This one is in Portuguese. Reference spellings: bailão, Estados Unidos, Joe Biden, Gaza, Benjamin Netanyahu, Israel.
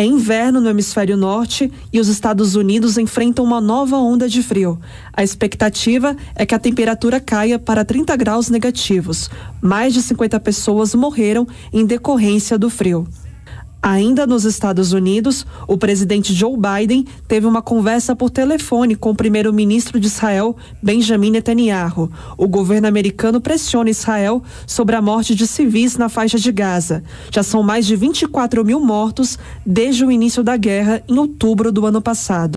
É inverno no hemisfério norte e os Estados Unidos enfrentam uma nova onda de frio. A expectativa é que a temperatura caia para 30 graus negativos. Mais de 50 pessoas morreram em decorrência do frio. Ainda nos Estados Unidos, o presidente Joe Biden teve uma conversa por telefone com o primeiro-ministro de Israel, Benjamin Netanyahu. O governo americano pressiona Israel sobre a morte de civis na faixa de Gaza. Já são mais de 24 mil mortos desde o início da guerra em outubro do ano passado.